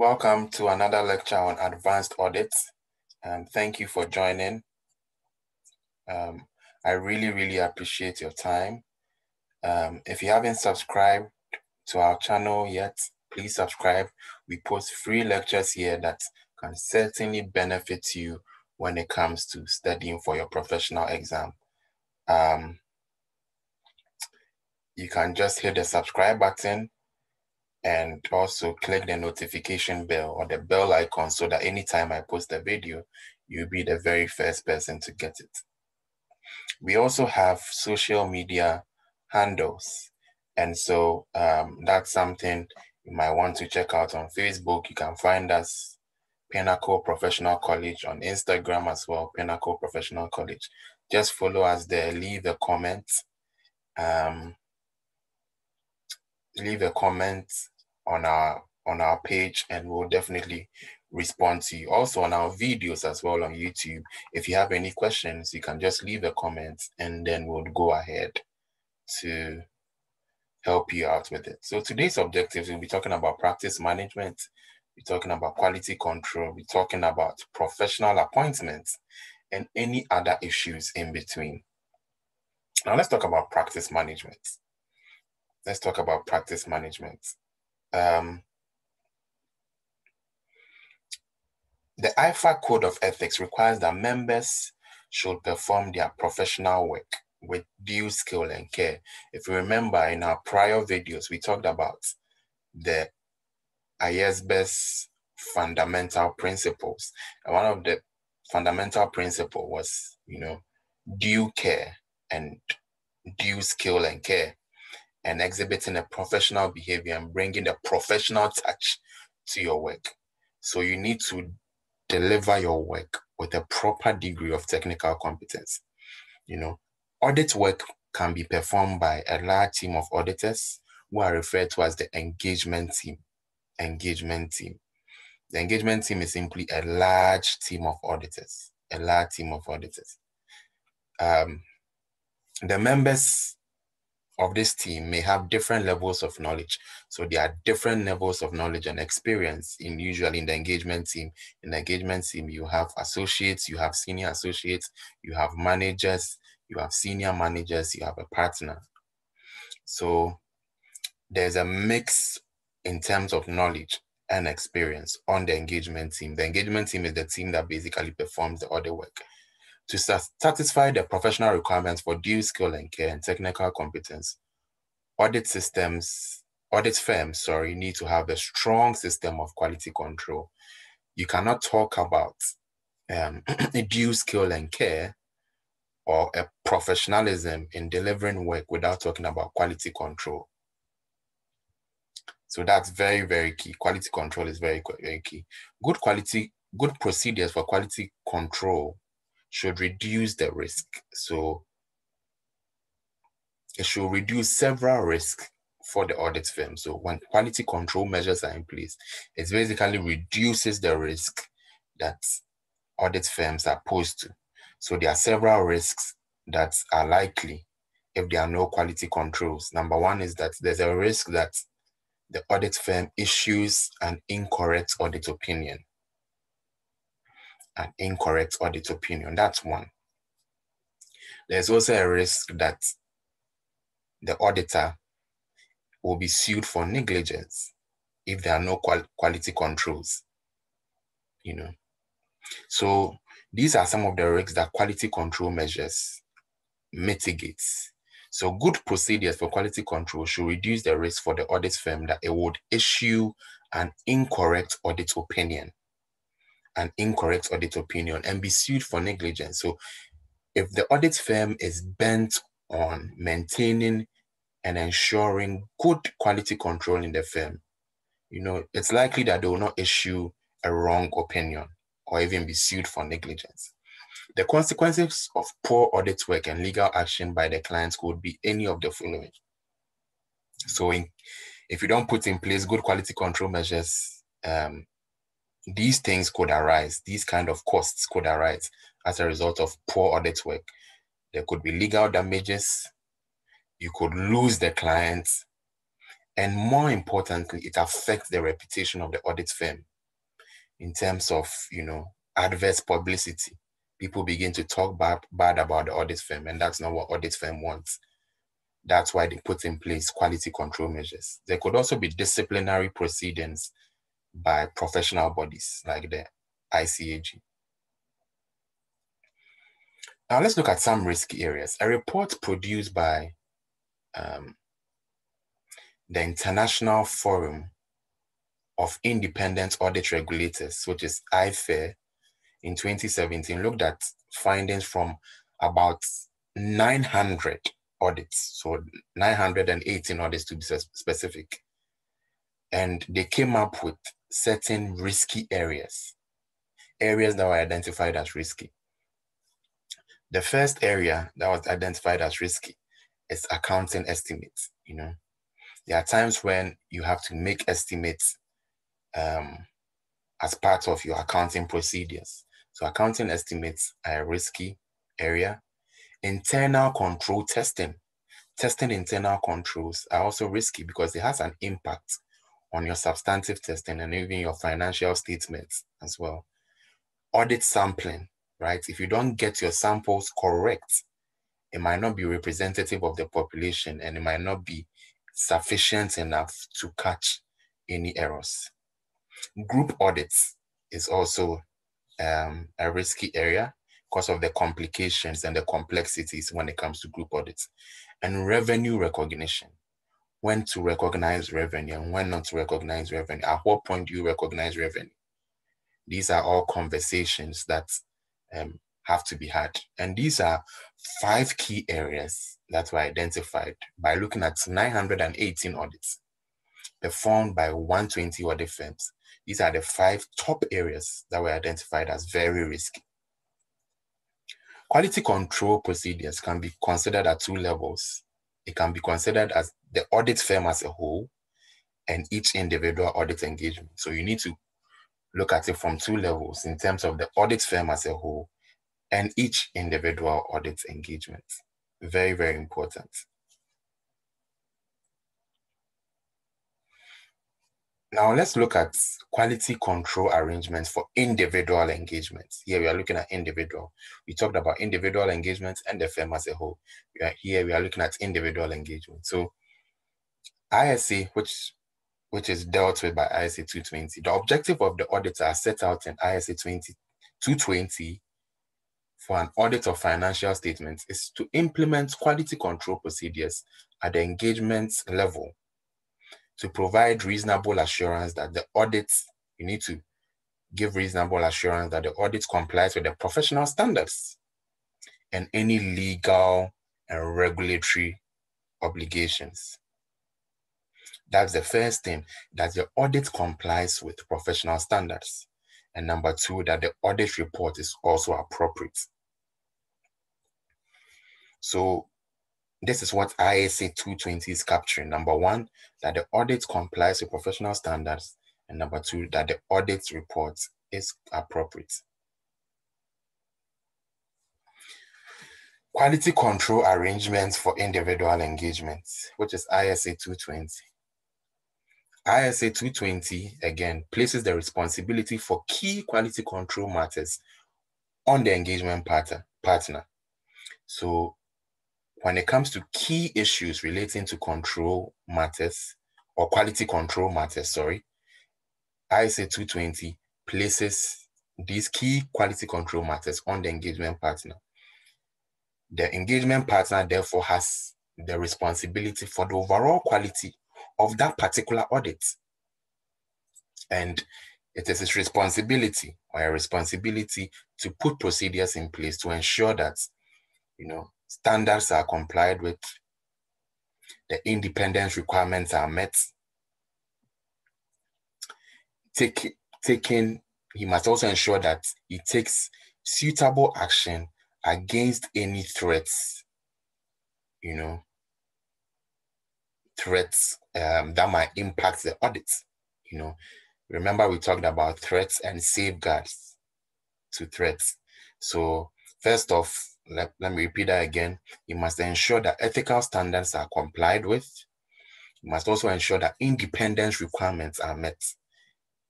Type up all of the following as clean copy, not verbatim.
Welcome to another lecture on advanced audits, and thank you for joining. I really appreciate your time. If you haven't subscribed to our channel yet, please subscribe. We post free lectures here that can certainly benefit you when it comes to studying for your professional exam. You can just hit the subscribe button and also click the notification bell or the bell icon so that anytime I post a video, you'll be the very first person to get it. We also have social media handles. And so that's something you might want to check out on Facebook. You can find us Pinnacle Professional College, on Instagram as well, Pinnacle Professional College. Just follow us there, leave a comment on our page and we'll definitely respond to you. Also on our videos as well on YouTube, if you have any questions, you can just leave a comment and then we'll go ahead to help you out with it. So today's objectives, we'll be talking about practice management, we're talking about quality control, we're talking about professional appointments and any other issues in between. Now let's talk about practice management. Let's talk about practice management. The IFA Code of Ethics requires that members should perform their professional work with due skill and care. If you remember in our prior videos, we talked about the ISB's fundamental principles. And one of the fundamental principles was, due care and due skill and care, and exhibiting a professional behavior and bringing a professional touch to your work. So you need to deliver your work with a proper degree of technical competence. Audit work can be performed by a large team of auditors who are referred to as the engagement team. The engagement team is simply a large team of auditors, the members of this team may have different levels of knowledge. So there are different levels of knowledge and experience usually in the engagement team. In the engagement team, you have associates, you have senior associates, you have managers, you have senior managers, you have a partner. So there's a mix in terms of knowledge and experience on the engagement team. The engagement team is the team that basically performs the audit work. To satisfy the professional requirements for due skill and care and technical competence, audit firms need to have a strong system of quality control. You cannot talk about due skill and care or a professionalism in delivering work without talking about quality control. So that's very key. Quality control is very key. Good procedures for quality control should reduce the risk. So it should reduce several risks for the audit firm. So when quality control measures are in place, it basically reduces the risk that audit firms are posed to. So there are several risks that are likely if there are no quality controls. Number one is that there's a risk that the audit firm issues an incorrect audit opinion. An incorrect audit opinion, that's one. There's also a risk that the auditor will be sued for negligence if there are no quality controls, So these are some of the risks that quality control measures mitigates. So good procedures for quality control should reduce the risk for the audit firm that it would issue an incorrect audit opinion. And be sued for negligence. So if the audit firm is bent on maintaining and ensuring good quality control in the firm, it's likely that they will not issue a wrong opinion or even be sued for negligence. The consequences of poor audit work and legal action by the clients could be any of the following. So if you don't put in place good quality control measures, these things could arise, these kind of costs could arise as a result of poor audit work. There could be legal damages, you could lose the clients, and more importantly, it affects the reputation of the audit firm. in terms of, you know, adverse publicity. People begin to talk bad about the audit firm, and that's not what audit firm wants. That's why they put in place quality control measures. There could also be disciplinary proceedings by professional bodies like the ICAG. Now let's look at some risk areas. A report produced by the International Forum of Independent Audit Regulators, which is IFIAR, in 2017 looked at findings from about 900 audits, so 918 audits to be specific. And they came up with certain risky areas, areas that were identified as risky. The first area that was identified as risky is accounting estimates. You know, there are times when you have to make estimates as part of your accounting procedures. So accounting estimates are a risky area. Internal control testing. Testing internal controls are also risky because it has an impact on your substantive testing and even your financial statements as well. Audit sampling, right? If you don't get your samples correct, it might not be representative of the population and it might not be sufficient enough to catch any errors. Group audits is also a risky area because of the complications and the complexities when it comes to group audits. And revenue recognition, when to recognize revenue and when not to recognize revenue. At what point do you recognize revenue? These are all conversations that have to be had. And these are 5 key areas that were identified by looking at 918 audits performed by 120 audit firms. These are the 5 top areas that were identified as very risky. Quality control procedures can be considered at 2 levels. It can be considered as the audit firm as a whole and each individual audit engagement. So you need to look at it from 2 levels in terms of the audit firm as a whole and each individual audit engagement. Very, very important. Now let's look at quality control arrangements for individual engagements. Here we are looking at individual. We talked about individual engagements and the firm as a whole. Here we are looking at individual engagement. So ISA, which is dealt with by ISA 220, the objective of the audit are set out in ISA 220 for an audit of financial statements is to implement quality control procedures at the engagement level, to provide reasonable assurance that the audits, you need to give reasonable assurance that the audit complies with the professional standards and any legal and regulatory obligations. That's the first thing, that the audit complies with professional standards. And number 2, that the audit report is also appropriate. So this is what ISA 220 is capturing. Number 1, that the audit complies with professional standards. And number 2, that the audit report is appropriate. Quality control arrangements for individual engagements, which is ISA 220. ISA 220, again, places the responsibility for key quality control matters on the engagement partner. So when it comes to key issues relating to control matters or quality control matters, sorry, ISA 220 places these key quality control matters on the engagement partner. The engagement partner therefore has the responsibility for the overall quality of that particular audit. And it is its responsibility or a responsibility to put procedures in place to ensure that, you know, standards are complied with, the independence requirements are met. He must also ensure that he takes suitable action against any threats, you know, threats that might impact the audit. You know, remember we talked about threats and safeguards to threats. So first off, let me repeat that again. You must ensure that ethical standards are complied with. You must also ensure that independence requirements are met.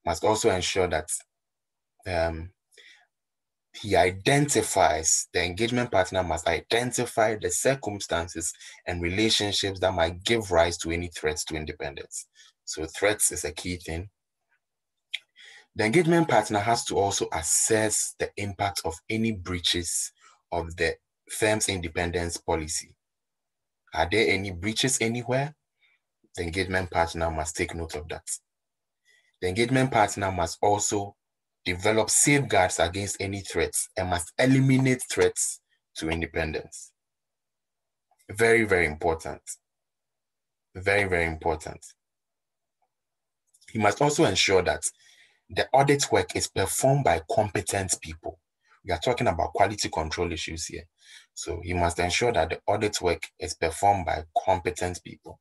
You must also ensure that he identifies, the engagement partner must identify the circumstances and relationships that might give rise to any threats to independence. So threats is a key thing. The engagement partner has to also assess the impact of any breaches of the firm's independence policy. Are there any breaches anywhere? The engagement partner must take note of that. The engagement partner must also develop safeguards against any threats and must eliminate threats to independence. Very, very important. Very, very important. He must also ensure that the audit work is performed by competent people. We are talking about quality control issues here. So he must ensure that the audit work is performed by competent people.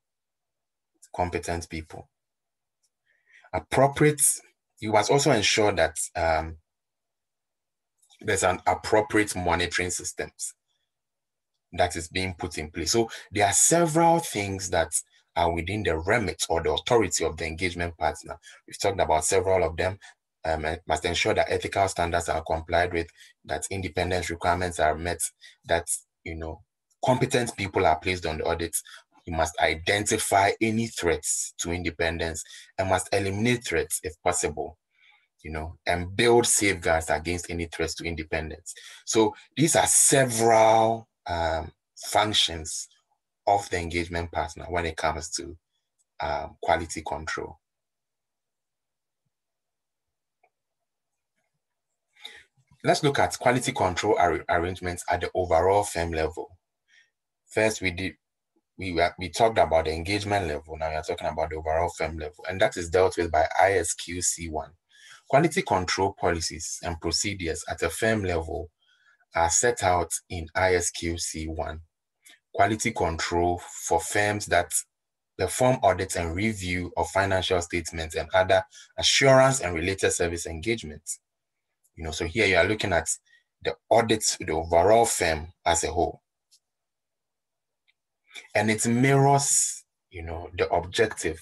Competent people. Appropriate, you must also ensure that there's an appropriate monitoring systems that is being put in place. So there are several things that are within the remit or the authority of the engagement partner. We've talked about several of them. It must ensure that ethical standards are complied with, that independence requirements are met, that competent people are placed on the audits. You must identify any threats to independence and must eliminate threats if possible, and build safeguards against any threats to independence. So these are several functions of the engagement partner when it comes to quality control. Let's look at quality control arrangements at the overall firm level. First, we talked about the engagement level. Now we are talking about the overall firm level, and that is dealt with by ISQC1. Quality control policies and procedures at a firm level are set out in ISQC1. Quality control for firms that perform audits and review of financial statements and other assurance and related service engagements. So here you are looking at the audits, the overall firm as a whole. And it mirrors, the objective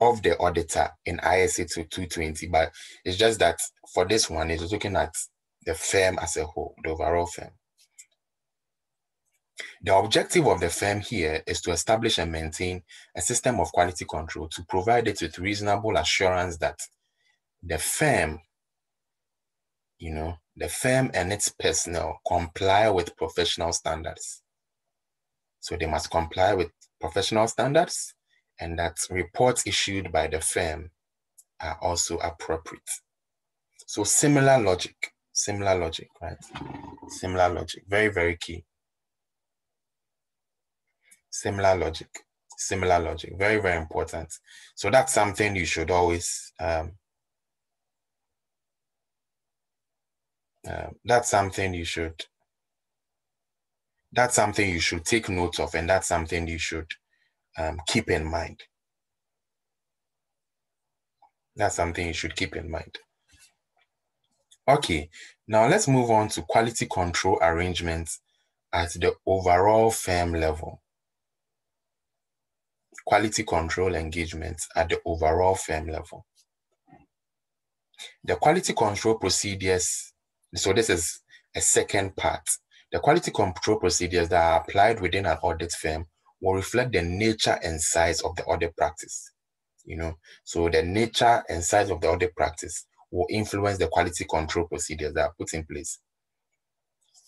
of the auditor in ISA 220, but it's just that for this one, it's looking at the firm as a whole, the overall firm. The objective of the firm here is to establish and maintain a system of quality control to provide it with reasonable assurance that the firm, the firm and its personnel comply with professional standards. So they must comply with professional standards, and that reports issued by the firm are also appropriate. So similar logic, right? Similar logic, very, very key. Similar logic, very, very important. So that's something you should always that's something you should take note of, and that's something you should keep in mind. That's something you should keep in mind. Okay, now let's move on to quality control arrangements at the overall firm level. Quality control engagements at the overall firm level. The quality control procedures. So this is a second part. The quality control procedures that are applied within an audit firm will reflect the nature and size of the audit practice. So the nature and size of the audit practice will influence the quality control procedures that are put in place.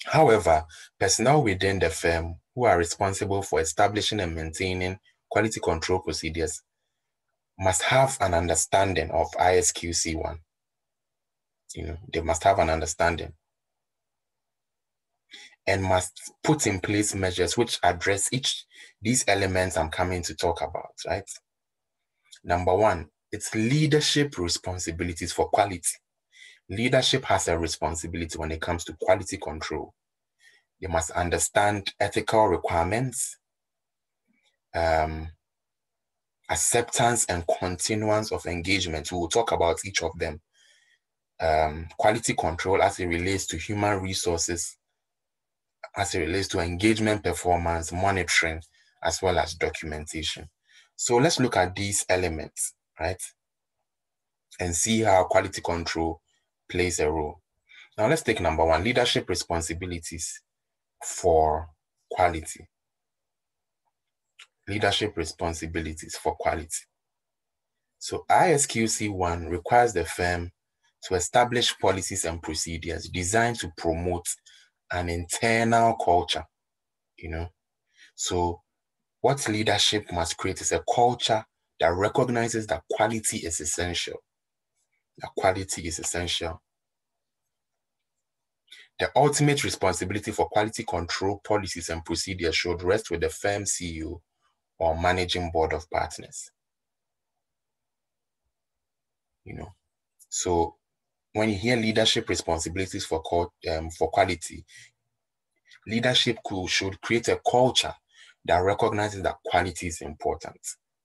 However, personnel within the firm who are responsible for establishing and maintaining quality control procedures must have an understanding of ISQC1. They must have an understanding and must put in place measures which address each these elements I'm coming to talk about, right? Number one, it's leadership responsibilities for quality. Leadership has a responsibility when it comes to quality control. They must understand ethical requirements, acceptance and continuance of engagement. We will talk about each of them. Quality control as it relates to human resources, as it relates to engagement performance, monitoring, as well as documentation. So let's look at these elements, right? and see how quality control plays a role. Now let's take number one, leadership responsibilities for quality. Leadership responsibilities for quality. So ISQC1 requires the firm to establish policies and procedures designed to promote an internal culture, you know. So what leadership must create is a culture that recognizes that quality is essential. That quality is essential. The ultimate responsibility for quality control policies and procedures should rest with the firm CEO or managing board of partners. You know, so when you hear leadership responsibilities for quality, leadership should create a culture that recognizes that quality is important,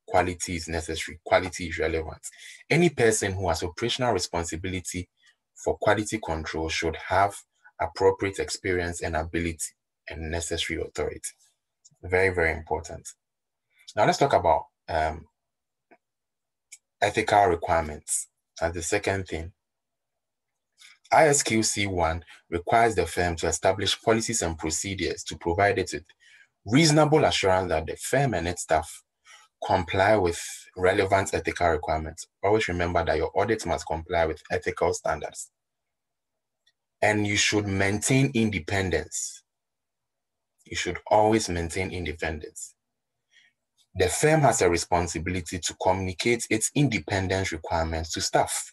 quality is necessary, quality is relevant. Any person who has operational responsibility for quality control should have appropriate experience and ability and necessary authority. Very, very important. Now let's talk about ethical requirements. That's the second thing. ISQC1 requires the firm to establish policies and procedures to provide it with reasonable assurance that the firm and its staff comply with relevant ethical requirements. Always remember that your audit must comply with ethical standards. And you should maintain independence. You should always maintain independence. The firm has a responsibility to communicate its independence requirements to staff.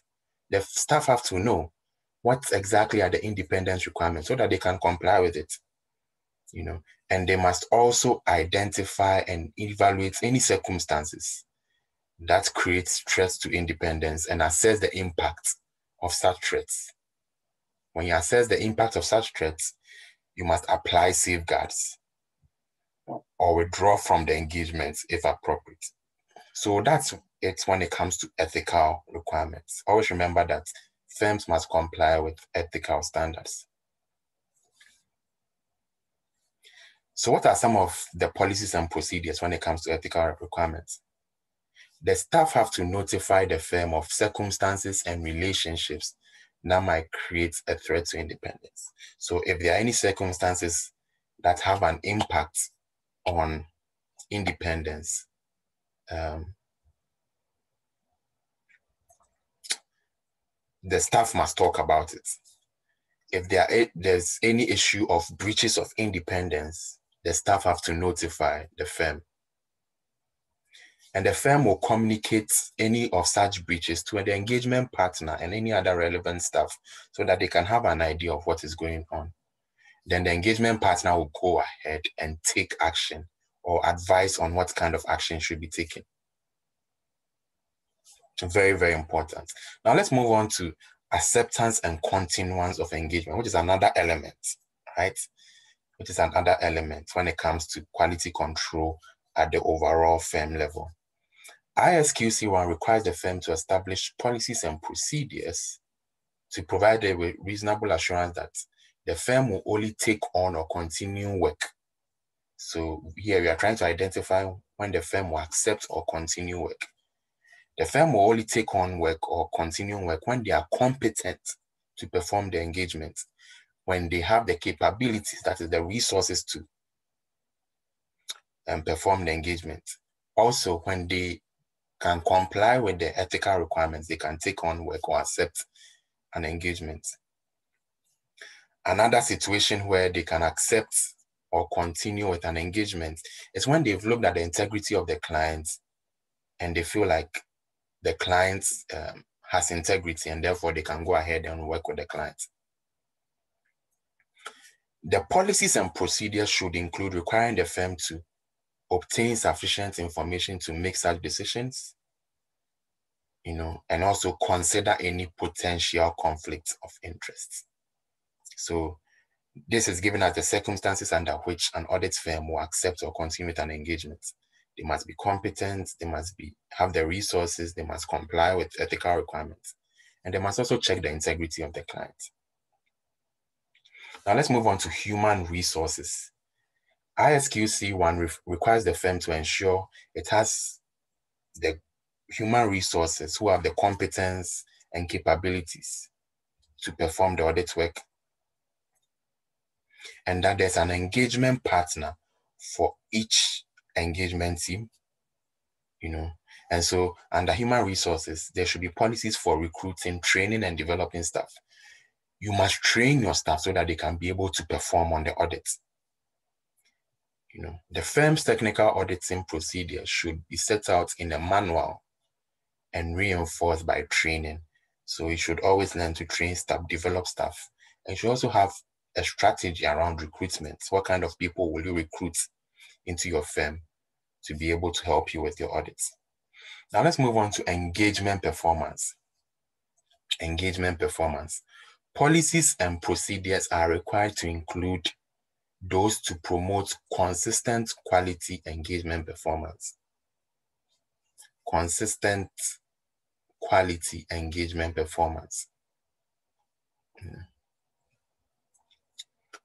The staff have to know what exactly are the independence requirements so that they can comply with it, you know, and they must also identify and evaluate any circumstances that create threats to independence and assess the impact of such threats. When you assess the impact of such threats, you must apply safeguards or withdraw from the engagement if appropriate. So that's it when it comes to ethical requirements. Always remember that firms must comply with ethical standards. So what are some of the policies and procedures when it comes to ethical requirements? The staff have to notify the firm of circumstances and relationships that might create a threat to independence. So if there are any circumstances that have an impact on independence, the staff must talk about it. If there's any issue of breaches of independence, the staff have to notify the firm. And the firm will communicate any of such breaches to the engagement partner and any other relevant staff so that they can have an idea of what is going on. Then the engagement partner will go ahead and take action or advise on what kind of action should be taken. Very, very important. Now let's move on to acceptance and continuance of engagement, which is another element, right? Which is another element when it comes to quality control at the overall firm level. ISQC1 requires the firm to establish policies and procedures to provide it with reasonable assurance that the firm will only take on or continue work. So here we are trying to identify when the firm will accept or continue work. The firm will only take on work or continue work when they are competent to perform the engagement, when they have the capabilities, that is the resources to perform the engagement. Also, when they can comply with the ethical requirements, they can take on work or accept an engagement. Another situation where they can accept or continue with an engagement is when they've looked at the integrity of the client and they feel like the client has integrity and therefore they can go ahead and work with the client. The policies and procedures should include requiring the firm to obtain sufficient information to make such decisions, you know, and also consider any potential conflicts of interest. So this is given as the circumstances under which an audit firm will accept or continue with an engagement. They must be competent, they must have the resources, they must comply with ethical requirements, and they must also check the integrity of the client. Now let's move on to human resources. ISQC1 requires the firm to ensure it has the human resources who have the competence and capabilities to perform the audit work, and that there's an engagement partner for each engagement team, you know. And so under human resources, there should be policies for recruiting, training, and developing staff. You must train your staff so that they can be able to perform on the audit. You know, the firm's technical auditing procedure should be set out in a manual and reinforced by training. So you should always learn to train staff, develop staff. And you should also have a strategy around recruitment. What kind of people will you recruit into your firm to be able to help you with your audits? Now let's move on to engagement performance. Engagement performance. Policies and procedures are required to include those to promote consistent quality engagement performance. Consistent quality engagement performance.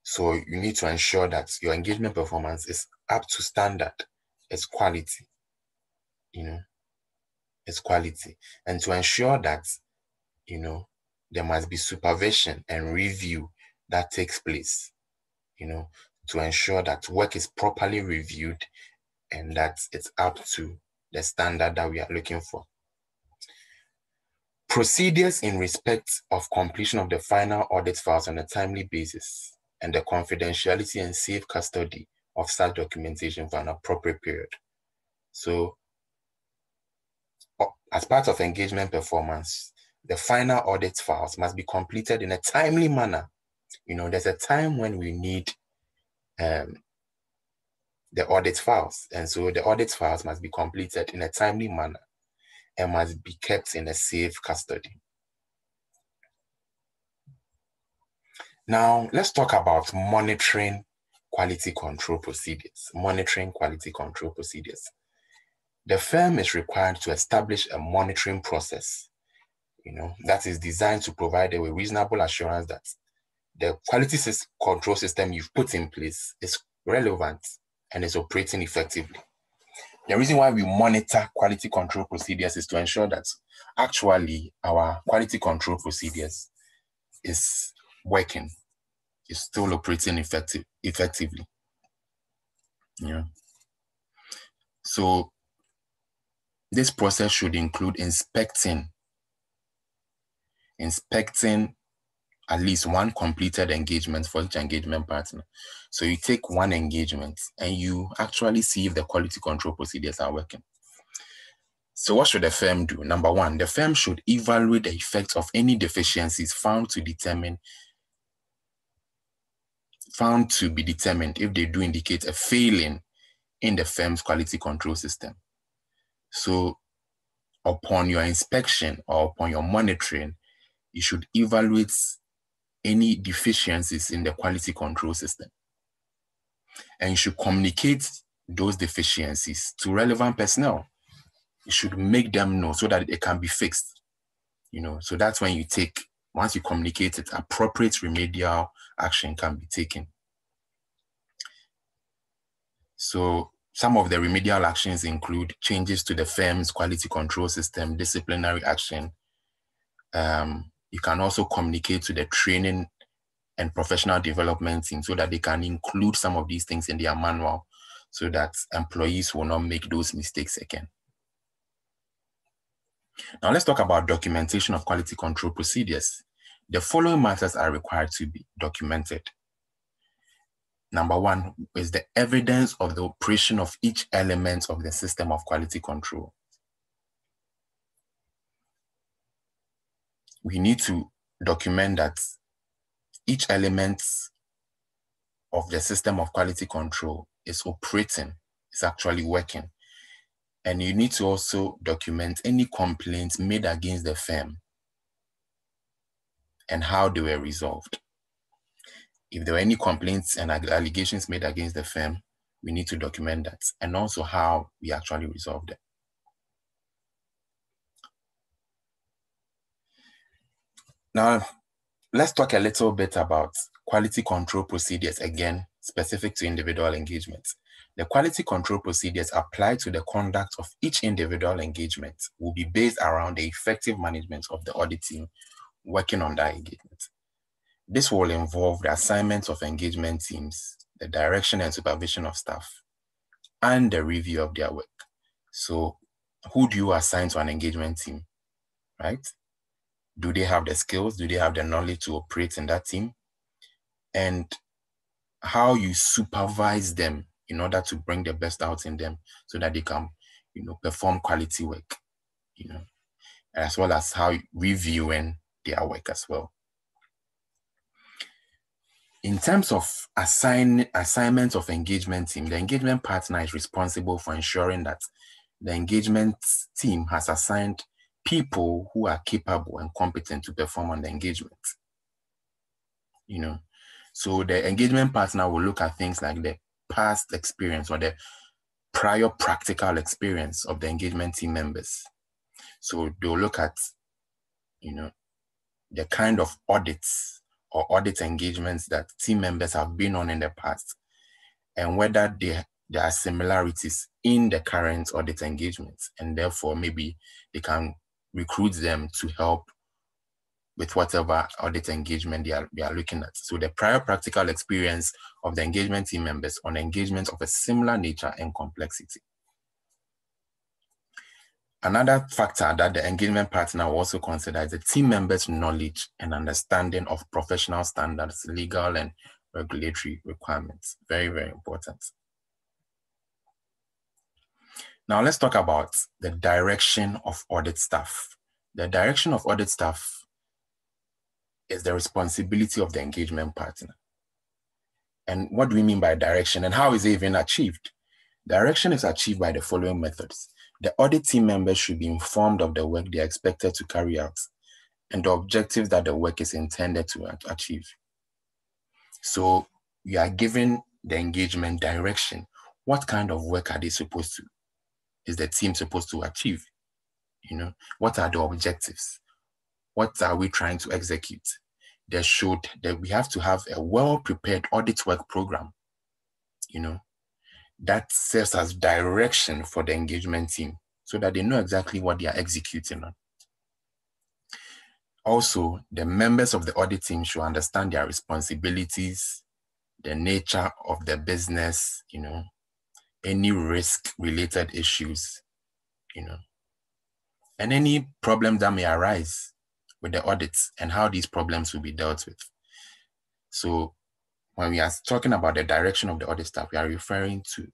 So you need to ensure that your engagement performance is up to standard, it's quality, you know, it's quality. And to ensure that, you know, there must be supervision and review that takes place, you know, to ensure that work is properly reviewed and that it's up to the standard that we are looking for. Procedures in respect of completion of the final audit files on a timely basis and the confidentiality and safe custody of such documentation for an appropriate period. So as part of engagement performance, the final audit files must be completed in a timely manner. You know, there's a time when we need the audit files. And so the audit files must be completed in a timely manner and must be kept in a safe custody. Now, let's talk about monitoring quality control procedures. Monitoring quality control procedures. The firm is required to establish a monitoring process, you know, that is designed to provide a reasonable assurance that the quality control system you've put in place is relevant and is operating effectively. The reason why we monitor quality control procedures is to ensure that actually our quality control procedures is working, is still operating effectively. Yeah. So this process should include inspecting at least one completed engagement for each engagement partner. So you take one engagement and you actually see if the quality control procedures are working. So what should the firm do? Number one, the firm should evaluate the effects of any deficiencies found to be determined if they do indicate a failing in the firm's quality control system. So upon your inspection or upon your monitoring, you should evaluate any deficiencies in the quality control system. And you should communicate those deficiencies to relevant personnel. You should make them know so that it can be fixed. You know, so that's when you take, once you communicate it, appropriate remedial action can be taken. So some of the remedial actions include changes to the firm's quality control system, disciplinary action. You can also communicate to the training and professional development team so that they can include some of these things in their manual so that employees will not make those mistakes again. Now let's talk about documentation of quality control procedures. The following matters are required to be documented. Number one is the evidence of the operation of each element of the system of quality control. We need to document that each element of the system of quality control is operating, is actually working. And you need to also document any complaints made against the firm and how they were resolved. If there were any complaints and allegations made against the firm, we need to document that and also how we actually resolved them. Now, let's talk a little bit about quality control procedures, again, specific to individual engagements. The quality control procedures applied to the conduct of each individual engagement will be based around the effective management of the audit team working on that engagement. This will involve the assignment of engagement teams, the direction and supervision of staff, and the review of their work. So who do you assign to an engagement team, right? Do they have the skills? Do they have the knowledge to operate in that team? And how you supervise them in order to bring the best out in them so that they can, perform quality work, as well as how reviewing their work as well. In terms of assignment of engagement team, the engagement partner is responsible for ensuring that the engagement team has assigned people who are capable and competent to perform on the engagement. So the engagement partner will look at things like the past experience or the prior practical experience of the engagement team members. So they'll look at, the kind of audits or audit engagements that team members have been on in the past, and whether there are similarities in the current audit engagements, and therefore maybe they can recruit them to help with whatever audit engagement they are looking at. So the prior practical experience of the engagement team members on engagements of a similar nature and complexity. Another factor that the engagement partner will also consider is the team members' knowledge and understanding of professional standards, legal and regulatory requirements. Very, very important. Now let's talk about the direction of audit staff. The direction of audit staff is the responsibility of the engagement partner. And what do we mean by direction, and how is it even achieved? Direction is achieved by the following methods. The audit team members should be informed of the work they are expected to carry out and the objectives that the work is intended to achieve. So you are giving the engagement direction. What kind of work are they supposed to? Is the team supposed to achieve? What are the objectives? What are we trying to execute? We have to have a well-prepared audit work program, that serves as direction for the engagement team so that they know exactly what they are executing on. Also, the members of the audit team should understand their responsibilities, the nature of the business, any risk-related issues, and any problems that may arise with the audits and how these problems will be dealt with. So when we are talking about the direction of the audit staff, we are referring to,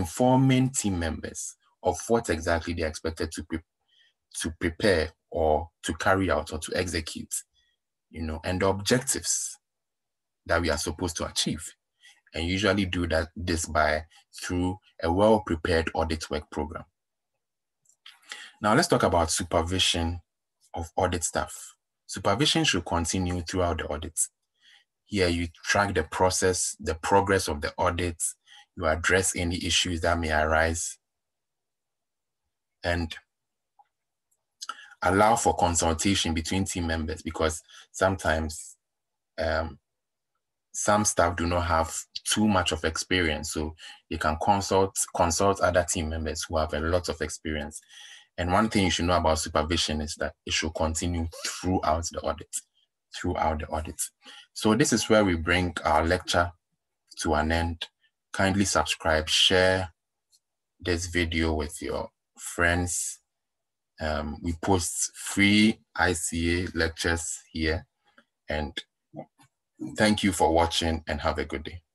informing team members of what exactly they are expected to prepare or to carry out or to execute, and the objectives that we are supposed to achieve. And usually do this through a well-prepared audit work program. Now let's talk about supervision of audit staff. Supervision should continue throughout the audit. Here you track the process, the progress of the audit, you address any issues that may arise, and allow for consultation between team members, because sometimes some staff do not have too much of experience. So you can consult other team members who have a lot of experience. And one thing you should know about supervision is that it should continue throughout the audit, So this is where we bring our lecture to an end. Kindly subscribe, share this video with your friends. We post free ICA lectures here. And thank you for watching, and have a good day.